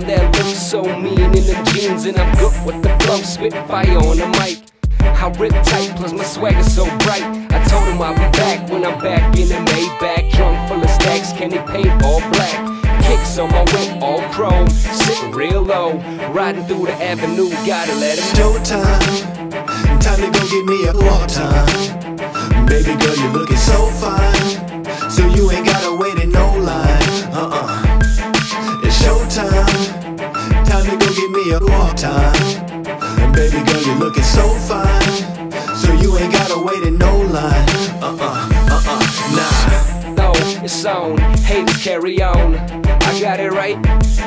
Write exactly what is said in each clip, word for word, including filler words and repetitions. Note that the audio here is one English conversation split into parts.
time that looks so mean in the jeans, and I'm good with the plump, spit fire on the mic. I rip tight, plus my swagger's so bright. I told him I'll be back when I'm back in the Maybach, drunk full of stacks, candy paint all black. Kicks on my whip, all chrome, sitting real low, riding through the avenue, gotta let it know. Showtime, time to go get me a walk time. Baby girl, you looking so fine, so you ain't gotta wait in no line. Uh-uh, it's showtime, time to go get me a walk time. Baby girl, you looking so fine, so you ain't gotta wait in no line. Uh-uh, uh-uh, nah. It's on, haters carry on. I got it right,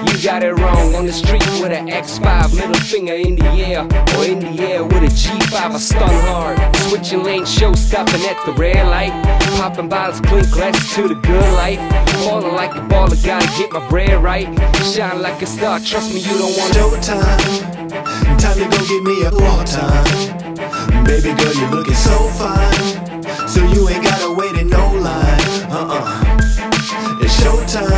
you got it wrong. On the street with an X five, middle finger in the air, or in the air with a G five, I stun hard. Switching lane, show stopping at the red light, popping bottles, clink glasses to the good life. Falling like a baller, gotta get my bread right. Shine like a star, trust me, you don't want no time. Time to go get me a walk time. Baby girl, you looking so fine, so you ain't gotta wait in no line. Uh-uh, it's showtime,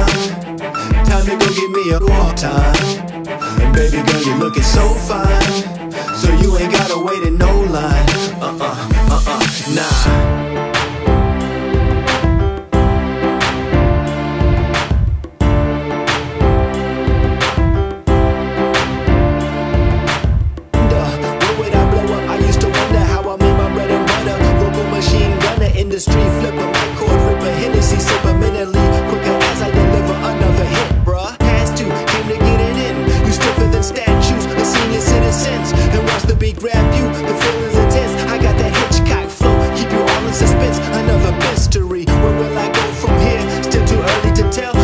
time to go get me a walk time. And baby girl, you looking so fine, so you ain't gotta wait in no line. Uh-uh, uh-uh, nah. Industry flipper, my cord ripper, Hennessy sipper, mentally quicker as I deliver another hit, bruh. Has to, came to get it in. You stiffer than statues, the senior citizens. And watch the beat grab you, the feeling's intense. I got that Hitchcock flow, keep you all in suspense. Another mystery, where will I go from here? Still too early to tell.